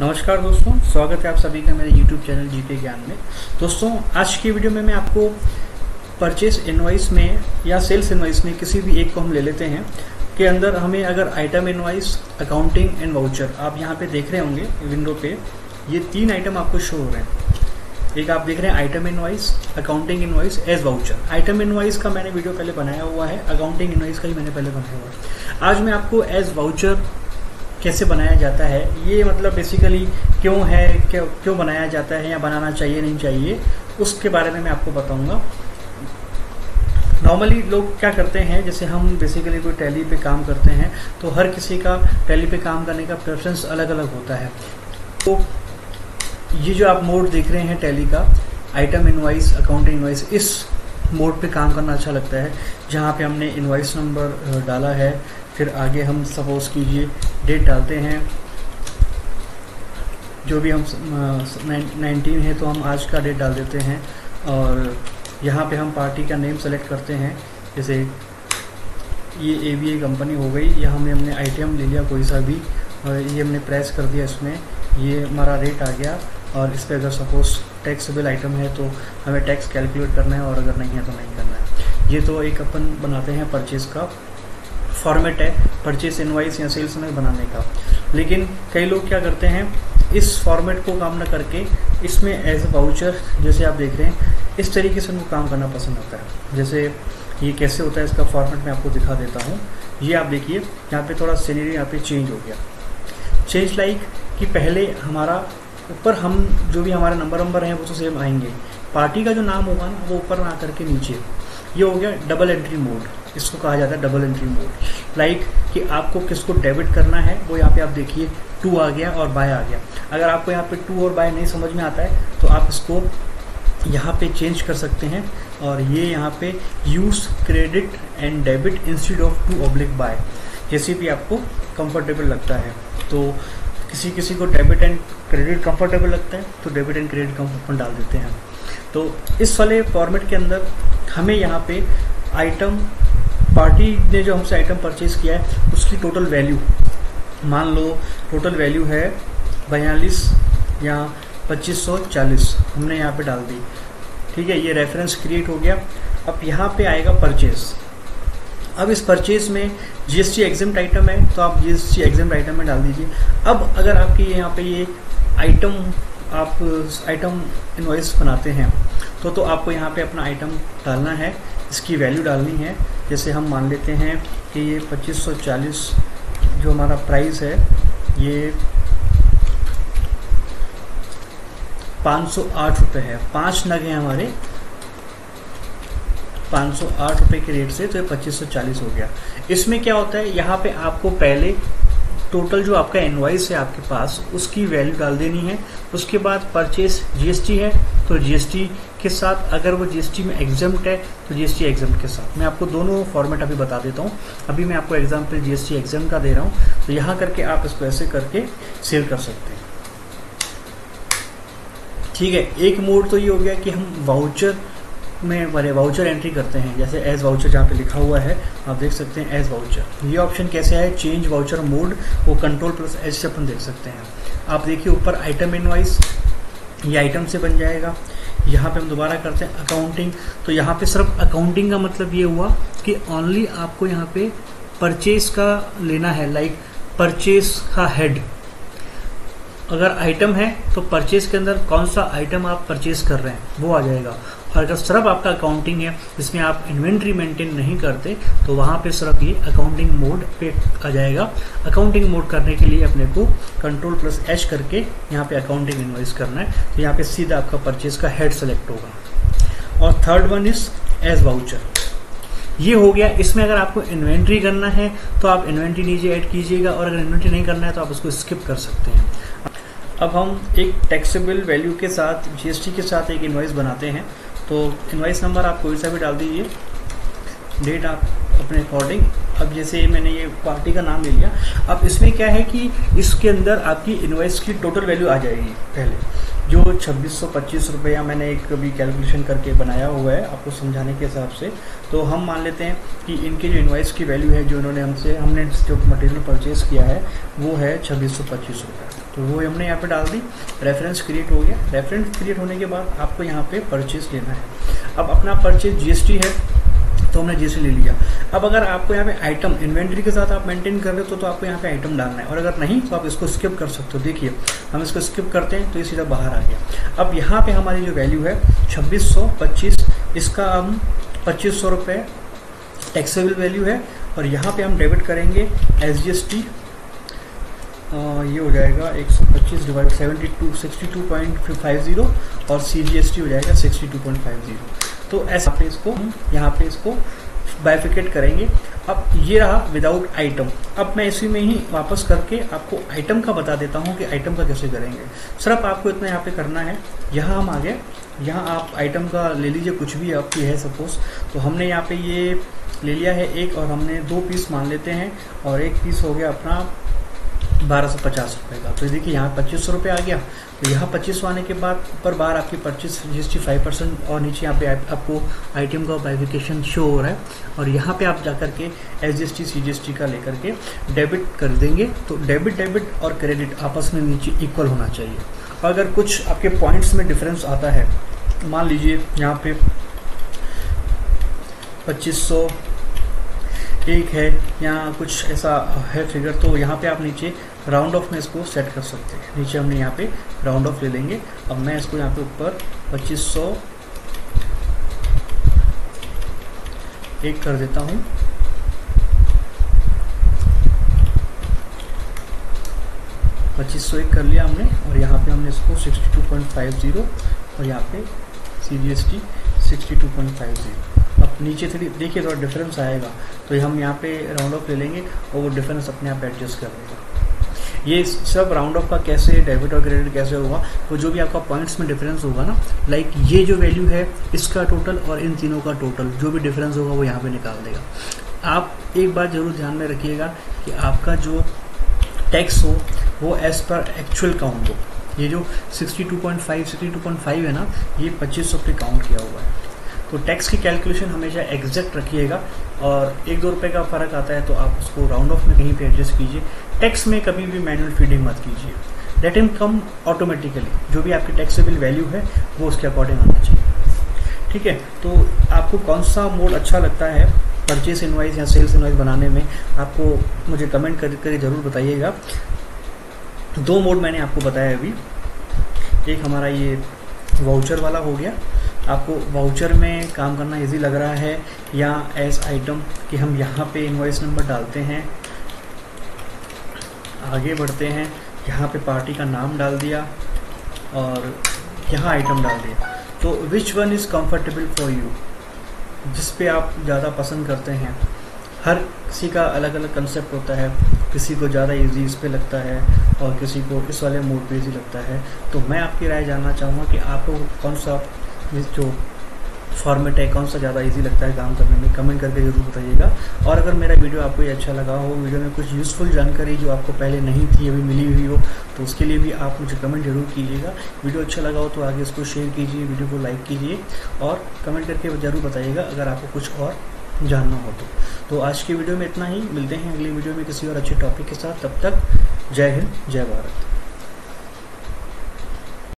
नमस्कार दोस्तों, स्वागत है आप सभी का मेरे YouTube चैनल जीके ज्ञान में। दोस्तों आज की वीडियो में मैं आपको परचेस इनवॉइस में या सेल्स इनवॉइस में किसी भी एक को हम ले लेते हैं के अंदर हमें अगर item invoice, accounting and voucher आप यहाँ पे देख रहे होंगे विंडो पे, ये तीन आइटम आपको शो हो रहे हैं। एक आप देख रहे हैं item invoice, accounting invoice as voucher. Item invoice का मैंने वीडियो पहले बनाया हुआ है, अकाउंटिंग इनवॉइस का भी मैंने पहले बनाया हुआ है। आज मैं आपको एज वाउचर कैसे बनाया जाता है, ये मतलब बेसिकली क्यों है, क्यों बनाया जाता है या बनाना चाहिए नहीं चाहिए, उसके बारे में मैं आपको बताऊंगा। नॉर्मली लोग क्या करते हैं, जैसे हम बेसिकली कोई टैली पे काम करते हैं तो हर किसी का टैली पे काम करने का प्रेफरेंस अलग अलग होता है। तो ये जो आप मोड देख रहे हैं टैली का, आइटम इनवॉइस, अकाउंट इनवॉइस, इस मोड पे काम करना अच्छा लगता है जहाँ पे हमने इनवॉइस नंबर डाला है, फिर आगे हम सपोज कीजिए डेट डालते हैं, जो भी हम 19 है तो हम आज का डेट डाल देते हैं, और यहाँ पे हम पार्टी का नेम सेलेक्ट करते हैं, जैसे ये ABA कंपनी हो गई। यहाँ में हमने आइटम ले लिया कोई सा भी और ये हमने प्रेस कर दिया, इसमें ये हमारा रेट आ गया। और इस पर अगर सपोज़ टैक्स बिल आइटम है तो हमें टैक्स कैलकुलेट करना है, और अगर नहीं है तो नहीं करना है। ये तो एक अपन बनाते हैं परचेज़ का फॉर्मेट है, परचेस इनवॉइस या सेल्स में बनाने का। लेकिन कई लोग क्या करते हैं, इस फॉर्मेट को काम ना करके इसमें एज ए वाउचर, जैसे आप देख रहे हैं, इस तरीके से उनको काम करना पसंद होता है। जैसे ये कैसे होता है इसका फॉर्मेट मैं आपको दिखा देता हूँ। ये आप देखिए यहाँ पे थोड़ा सीनरी यहाँ पे चेंज हो गया। चेंज लाइक कि पहले हमारा ऊपर हम जो भी हमारे नंबर हैं वो तो सेम आएंगे, पार्टी का जो नाम होगा ना वो ऊपर ना करके नीचे। ये हो गया डबल एंट्री मोड, इसको कहा जाता है डबल एंट्री मोड। लाइक कि आपको किसको डेबिट करना है वो यहाँ पे आप देखिए टू आ गया और बाय आ गया। अगर आपको यहाँ पे टू और बाय नहीं समझ में आता है तो आप इसको यहाँ पे चेंज कर सकते हैं, और ये यहाँ पे use credit and debit instead of to oblique by, जैसे भी आपको कंफर्टेबल लगता है। तो किसी किसी को डेबिट एंड क्रेडिट कंफर्टेबल लगता है तो डेबिट एंड क्रेडिट कंफर्टेबल डाल देते हैं। तो इस वाले फॉर्मेट के अंदर हमें यहाँ पे आइटम, पार्टी ने जो हमसे आइटम परचेज़ किया है उसकी टोटल वैल्यू, मान लो टोटल वैल्यू है 42 या 2540, हमने यहाँ पे डाल दी। ठीक है, ये रेफरेंस क्रिएट हो गया। अब यहाँ पे आएगा परचेज़। अब इस परचेज़ में GST एग्जेम्प्ट आइटम है तो आप GST एग्जेम्प्ट आइटम में डाल दीजिए। अब अगर आपके यहाँ पे ये आइटम, आप आइटम इनवॉइस बनाते हैं तो आपको यहाँ पे अपना आइटम डालना है, इसकी वैल्यू डालनी है। जैसे हम मान लेते हैं कि ये 2540 जो हमारा प्राइस है ये 508 रुपये है, 5 नग हैं हमारे, 508 रुपये के रेट से तो ये 2540 हो गया। इसमें क्या होता है, यहाँ पे आपको पहले टोटल जो आपका इनवॉइस है आपके पास उसकी वैल्यू डाल देनी है, उसके बाद परचेस GST है तो GST के साथ, अगर वो GST में एग्जम्प्ट है तो GST एग्जम्प्ट के साथ। मैं आपको दोनों फॉर्मेट अभी बता देता हूँ, अभी मैं आपको एग्जाम्पल GST एग्जम्प्ट का दे रहा हूँ। तो यहाँ करके आप इसको ऐसे करके सेल कर सकते हैं। ठीक है, एक मोड तो ये हो गया कि हम वाउचर में वाले वाउचर एंट्री करते हैं, जैसे एज वाउचर जहाँ पे लिखा हुआ है आप देख सकते हैं एज वाउचर। ये ऑप्शन कैसे है, चेंज वाउचर मोड, वो Ctrl+H से अपन देख सकते हैं। आप देखिए ऊपर आइटम इनवॉइस, ये आइटम से बन जाएगा। यहाँ पे हम दोबारा करते हैं अकाउंटिंग, तो यहाँ पे सिर्फ अकाउंटिंग का मतलब ये हुआ कि ओनली आपको यहाँ पे परचेस का लेना है, लाइक परचेस का हेड। अगर आइटम है तो परचेस के अंदर कौन सा आइटम आप परचेस कर रहे हैं वो आ जाएगा। और अगर सिर्फ आपका अकाउंटिंग है जिसमें आप इन्वेंट्री मेंटेन नहीं करते तो वहाँ पे सिर्फ ये अकाउंटिंग मोड पे आ जाएगा। अकाउंटिंग मोड करने के लिए अपने को Ctrl+H करके यहाँ पे अकाउंटिंग इनवॉइस करना है, तो यहाँ पे सीधा आपका परचेज का हेड सेलेक्ट होगा। और third one is as voucher, ये हो गया। इसमें अगर आपको इन्वेंट्री करना है तो आप इन्वेंट्री नीचे ऐड कीजिएगा, और अगर इन्वेंट्री नहीं करना है तो आप उसको स्किप कर सकते हैं। अब हम एक टैक्सेबल वैल्यू के साथ, GST के साथ एक इनवॉइस बनाते हैं। तो इनवॉइस नंबर आप कोई सा भी डाल दीजिए, डेट आप अपने अकॉर्डिंग। अब जैसे मैंने ये पार्टी का नाम ले लिया, अब इसमें क्या है कि इसके अंदर आपकी इनवॉइस की टोटल वैल्यू आ जाएगी। पहले जो 2625 रुपया मैंने एक कभी कैलकुलेशन करके बनाया हुआ है आपको समझाने के हिसाब से, तो हम मान लेते हैं कि इनके जो इनवॉइस की वैल्यू है, जो इन्होंने हमने जो मटेरियल परचेज़ किया है वो है 2625 रुपये। तो वो हमने यहाँ पे डाल दी, रेफरेंस क्रिएट हो गया। रेफरेंस क्रिएट होने के बाद आपको यहाँ पे परचेज लेना है। अब अपना परचेज जीएसटी है तो हमने जीएसटी ले लिया। अब अगर आपको यहाँ पे आइटम इन्वेंट्री के साथ आप मेंटेन कर रहे हो तो आपको यहाँ पे आइटम डालना है, और अगर नहीं तो आप इसको स्किप कर सकते हो। देखिए हम इसको स्किप करते हैं तो ये सीधा बाहर आ गया। अब यहाँ पे हमारी जो वैल्यू है 2625, इसका हम 2500 रुपये टैक्सेबल वैल्यू है, और यहाँ पे हम डेबिट करेंगे एसजीएसटी। ये हो जाएगा 125/72 62.50 और सीजीएसटी हो जाएगा 62.50। तो ऐसे पे इसको यहाँ पे इसको बाइफिकेट करेंगे। अब ये रहा विदाउट आइटम। अब मैं इसी में ही वापस करके आपको आइटम का बता देता हूँ कि आइटम का कैसे करेंगे। सिर्फ आपको इतना यहाँ पे करना है, यहाँ हम आ गए, यहाँ आप आइटम का ले लीजिए कुछ भी आपकी है सपोज। तो हमने यहाँ पे ये ले लिया है एक, और हमने दो पीस मान लेते हैं, और एक पीस हो गया अपना 1250 रुपये का। तो देखिए यहाँ 2500 रुपये आ गया। तो यहाँ 2500 आने के बाद ऊपर बार आपकी परचेस जीएसटी 5% और नीचे यहाँ पे आपको आइटम का बाइफिकेशन शो हो रहा है, और यहाँ पे आप जा करके एसजीएसटी सीजीएसटी का लेकर के डेबिट कर देंगे। तो डेबिट और क्रेडिट आपस में नीचे इक्वल होना चाहिए। और अगर कुछ आपके पॉइंट्स में डिफरेंस आता है, मान लीजिए यहाँ पर 2500 एक है या कुछ ऐसा है फिगर, तो यहाँ पे आप नीचे राउंड ऑफ में इसको सेट कर सकते हैं। नीचे हमने यहाँ पे राउंड ऑफ ले लेंगे। अब मैं इसको यहाँ पे ऊपर 2500 एक कर देता हूँ, एक कर लिया हमने, और यहाँ पे हमने इसको 62.50 और यहाँ पे सीजीएसटी 62.50। अब नीचे थोड़ी देखिए थोड़ा डिफरेंस आएगा, तो हम यहाँ पे राउंड ऑफ ले लेंगे और वो डिफरेंस अपने आप एडजस्ट कर लेगा। ये सब राउंड ऑफ का कैसे डेबिट और क्रेडिट कैसे होगा, वो जो भी आपका पॉइंट्स में डिफरेंस होगा ना, लाइक ये जो वैल्यू है इसका टोटल और इन तीनों का टोटल, जो भी डिफरेंस होगा वो यहाँ पे निकाल देगा। आप एक बात ज़रूर ध्यान में रखिएगा कि आपका जो टैक्स हो वो एज़ पर एक्चुअल काउंट हो। ये जो 62.5 है ना, ये 2500 पे काउंट किया हुआ है। तो टैक्स की कैलकुलेशन हमेशा एग्जैक्ट रखिएगा, और एक दो रुपये का फ़र्क आता है तो आप उसको राउंड ऑफ में कहीं पे एडजस्ट कीजिए। टैक्स में कभी भी मैनुअल फीडिंग मत कीजिए, लेट इम कम ऑटोमेटिकली। जो भी आपकी टैक्सेबल वैल्यू है वो उसके अकॉर्डिंग आना चाहिए, ठीक है। तो आपको कौन सा मोड अच्छा लगता है परचेस इनवाइस या सेल्स इनवाइस बनाने में, आपको मुझे कमेंट करके ज़रूर बताइएगा। दो मोड मैंने आपको बताया अभी, एक हमारा ये वाउचर वाला हो गया। आपको वाउचर में काम करना इजी लग रहा है या एस आइटम, कि हम यहाँ पे इनवॉइस नंबर डालते हैं, आगे बढ़ते हैं, यहाँ पे पार्टी का नाम डाल दिया और यहाँ आइटम डाल दिया। तो which one is comfortable for you, जिस पे आप ज़्यादा पसंद करते हैं। हर किसी का अलग अलग कंसेप्ट होता है, किसी को ज़्यादा इजी इस पे लगता है और किसी को इस वाले मोड पे इजी लगता है। तो मैं आपकी राय जानना चाहूँगा कि आपको कौन सा जो फॉर्मेट है, कौन सा ज़्यादा इजी लगता है काम करने में, कमेंट करके ज़रूर बताइएगा। और अगर मेरा वीडियो आपको ये अच्छा लगा हो, वीडियो में कुछ यूज़फुल जानकारी जो आपको पहले नहीं थी अभी मिली हुई हो, तो उसके लिए भी आप मुझे कमेंट जरूर कीजिएगा। वीडियो अच्छा लगा हो तो आगे इसको शेयर कीजिए, वीडियो को लाइक कीजिए और कमेंट करके ज़रूर बताइएगा अगर आपको कुछ और जानना हो तो। आज की वीडियो में इतना ही, मिलते हैं अगली वीडियो में किसी और अच्छे टॉपिक के साथ। तब तक जय हिंद, जय भारत।